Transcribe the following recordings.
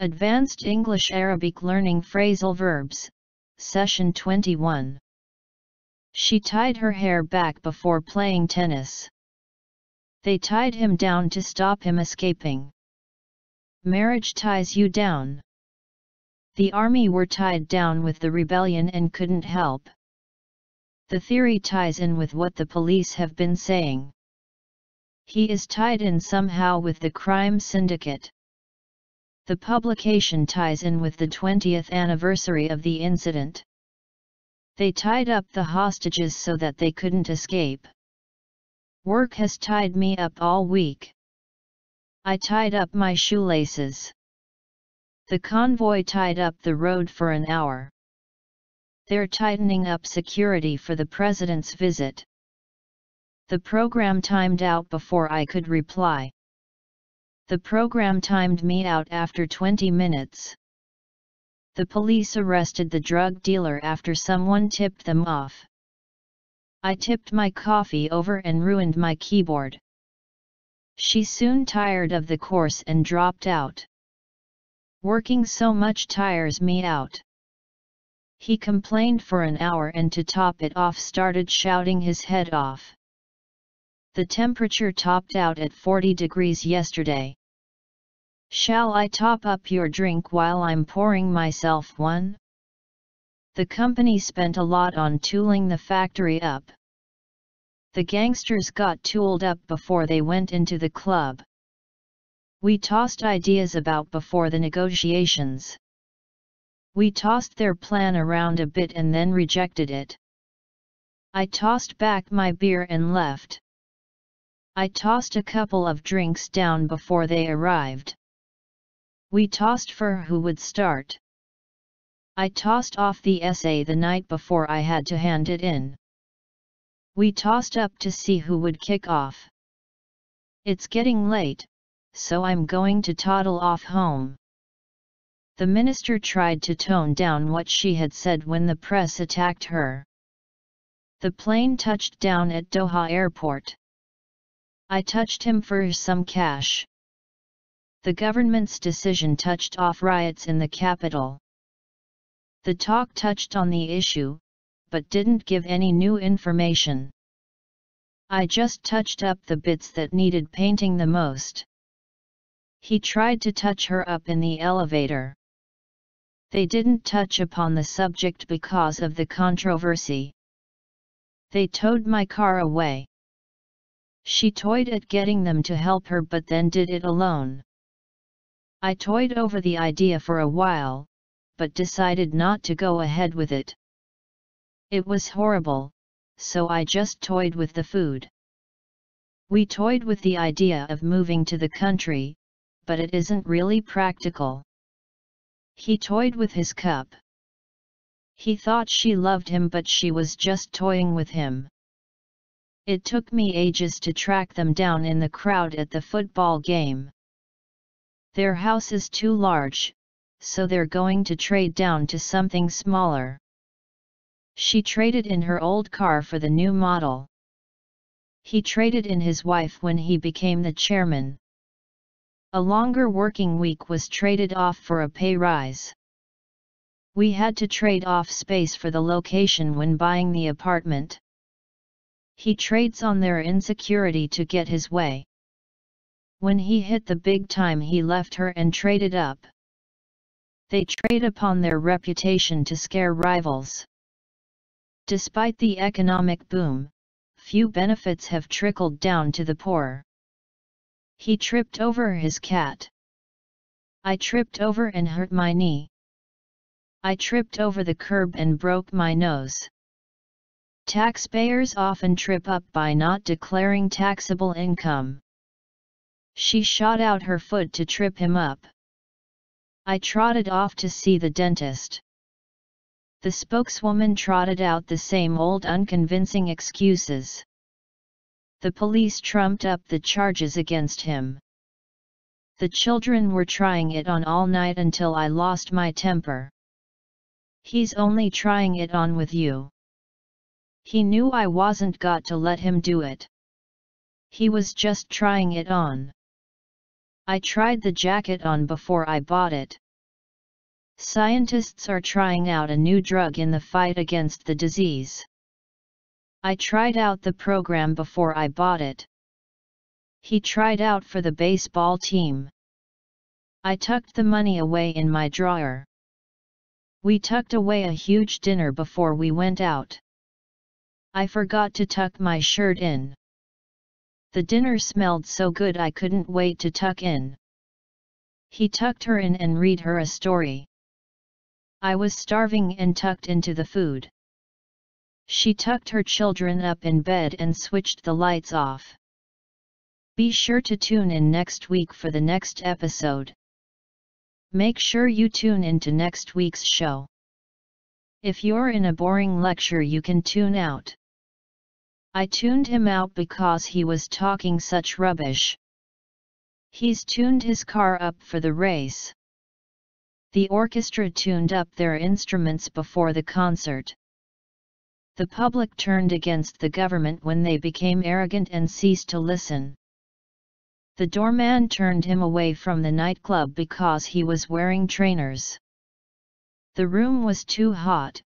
Advanced English Arabic Learning Phrasal Verbs, Session 21. She tied her hair back before playing tennis. They tied him down to stop him escaping. Marriage ties you down. The army were tied down with the rebellion and couldn't help. The theory ties in with what the police have been saying. He is tied in somehow with the crime syndicate. The publication ties in with the 20th anniversary of the incident. They tied up the hostages so that they couldn't escape. Work has tied me up all week. I tied up my shoelaces. The convoy tied up the road for an hour. They're tightening up security for the president's visit. The program timed out before I could reply. The program timed me out after 20 minutes. The police arrested the drug dealer after someone tipped them off. I tipped my coffee over and ruined my keyboard. She soon tired of the course and dropped out. Working so much tires me out. He complained for an hour and to top it off started shouting his head off. The temperature topped out at 40 degrees yesterday. Shall I top up your drink while I'm pouring myself one? The company spent a lot on tooling the factory up. The gangsters got tooled up before they went into the club. We tossed ideas about before the negotiations. We tossed their plan around a bit and then rejected it. I tossed back my beer and left. I tossed a couple of drinks down before they arrived. We tossed for who would start. I tossed off the essay the night before I had to hand it in. We tossed up to see who would kick off. It's getting late, so I'm going to toddle off home. The minister tried to tone down what she had said when the press attacked her. The plane touched down at Doha Airport. I touched him for some cash. The government's decision touched off riots in the capital. The talk touched on the issue, but didn't give any new information. I just touched up the bits that needed painting the most. He tried to touch her up in the elevator. They didn't touch upon the subject because of the controversy. They towed my car away. She toyed at getting them to help her but then did it alone. I toyed over the idea for a while, but decided not to go ahead with it. It was horrible, so I just toyed with the food. We toyed with the idea of moving to the country, but it isn't really practical. He toyed with his cup. He thought she loved him but she was just toying with him. It took me ages to track them down in the crowd at the football game. Their house is too large, so they're going to trade down to something smaller. She traded in her old car for the new model. He traded in his wife when he became the chairman. A longer working week was traded off for a pay rise. We had to trade off space for the location when buying the apartment. He trades on their insecurity to get his way. When he hit the big time he left her and traded up. They trade upon their reputation to scare rivals. Despite the economic boom, few benefits have trickled down to the poor. He tripped over his cat. I tripped over and hurt my knee. I tripped over the curb and broke my nose. Taxpayers often trip up by not declaring taxable income. She shot out her foot to trip him up. I trotted off to see the dentist. The spokeswoman trotted out the same old unconvincing excuses. The police trumped up the charges against him. The children were trying it on all night until I lost my temper. He's only trying it on with you. He knew I wasn't got to let him do it. He was just trying it on. I tried the jacket on before I bought it. Scientists are trying out a new drug in the fight against the disease. I tried out the program before I bought it. He tried out for the baseball team. I tucked the money away in my drawer. We tucked away a huge dinner before we went out. I forgot to tuck my shirt in. The dinner smelled so good I couldn't wait to tuck in. He tucked her in and read her a story. I was starving and tucked into the food. She tucked her children up in bed and switched the lights off. Be sure to tune in next week for the next episode. Make sure you tune into next week's show. If you're in a boring lecture, you can tune out. I tuned him out because he was talking such rubbish. He's tuned his car up for the race. The orchestra tuned up their instruments before the concert. The public turned against the government when they became arrogant and ceased to listen. The doorman turned him away from the nightclub because he was wearing trainers. The room was too hot,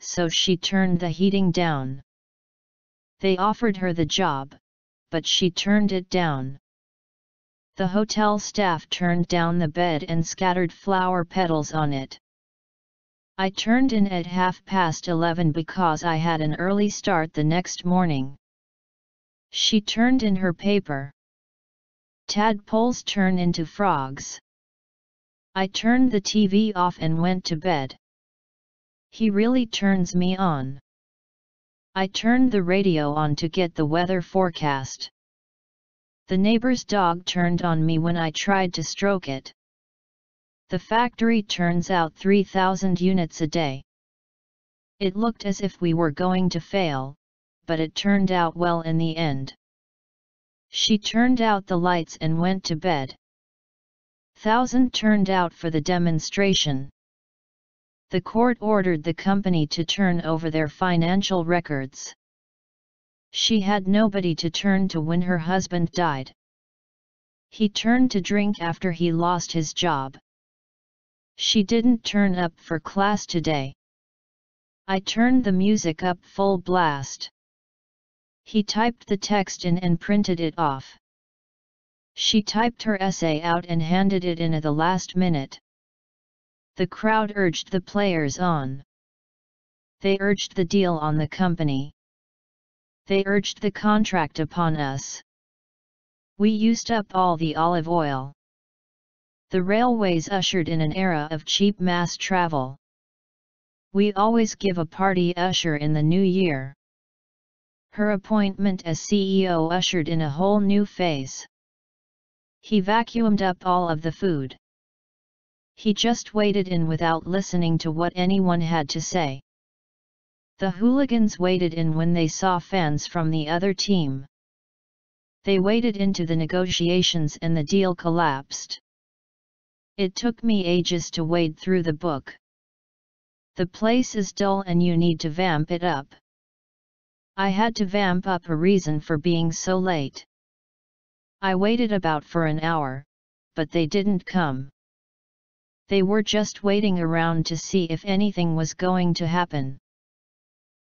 so she turned the heating down. They offered her the job, but she turned it down. The hotel staff turned down the bed and scattered flower petals on it. I turned in at 11:30 because I had an early start the next morning. She turned in her paper. Tadpoles turn into frogs. I turned the TV off and went to bed. He really turns me on. I turned the radio on to get the weather forecast. The neighbor's dog turned on me when I tried to stroke it. The factory turns out 3,000 units a day. It looked as if we were going to fail, but it turned out well in the end. She turned out the lights and went to bed. 1,000 turned out for the demonstration. The court ordered the company to turn over their financial records. She had nobody to turn to when her husband died. He turned to drink after he lost his job. She didn't turn up for class today. I turned the music up full blast. He typed the text in and printed it off. She typed her essay out and handed it in at the last minute. The crowd urged the players on. They urged the deal on the company. They urged the contract upon us. We used up all the olive oil. The railways ushered in an era of cheap mass travel. We always give a party usher in the new year. Her appointment as CEO ushered in a whole new phase. He vacuumed up all of the food. He just waded in without listening to what anyone had to say. The hooligans waded in when they saw fans from the other team. They waded into the negotiations and the deal collapsed. It took me ages to wade through the book. The place is dull and you need to vamp it up. I had to vamp up a reason for being so late. I waited about for an hour, but they didn't come. They were just waiting around to see if anything was going to happen.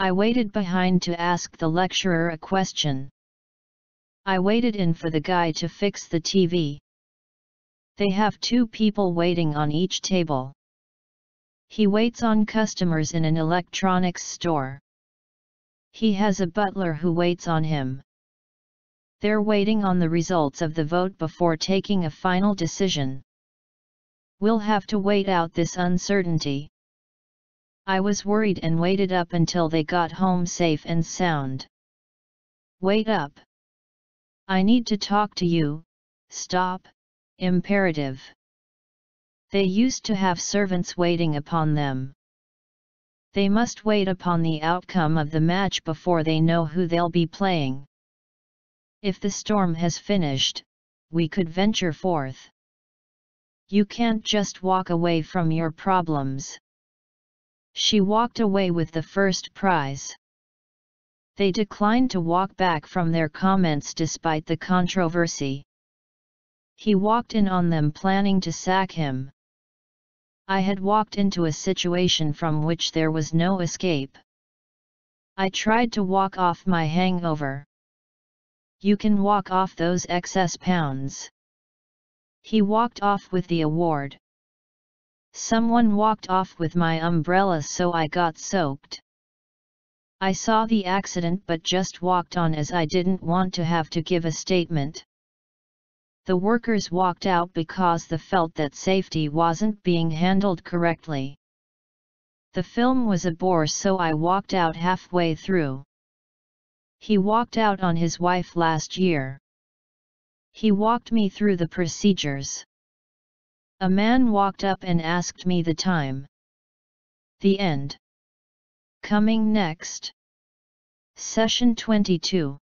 I waited behind to ask the lecturer a question. I waited in for the guy to fix the TV. They have two people waiting on each table. He waits on customers in an electronics store. He has a butler who waits on him. They're waiting on the results of the vote before taking a final decision. We'll have to wait out this uncertainty. I was worried and waited up until they got home safe and sound. Wait up. I need to talk to you. Stop. Imperative. They used to have servants waiting upon them. They must wait upon the outcome of the match before they know who they'll be playing. If the storm has finished, we could venture forth. You can't just walk away from your problems. She walked away with the first prize. They declined to walk back from their comments despite the controversy. He walked in on them planning to sack him. I had walked into a situation from which there was no escape. I tried to walk off my hangover. You can walk off those excess pounds. He walked off with the award. Someone walked off with my umbrella, so I got soaked. I saw the accident but just walked on, as I didn't want to have to give a statement. The workers walked out because they felt that safety wasn't being handled correctly. The film was a bore, so I walked out halfway through. He walked out on his wife last year. He walked me through the procedures. A man walked up and asked me the time. The end. Coming next. Session 22.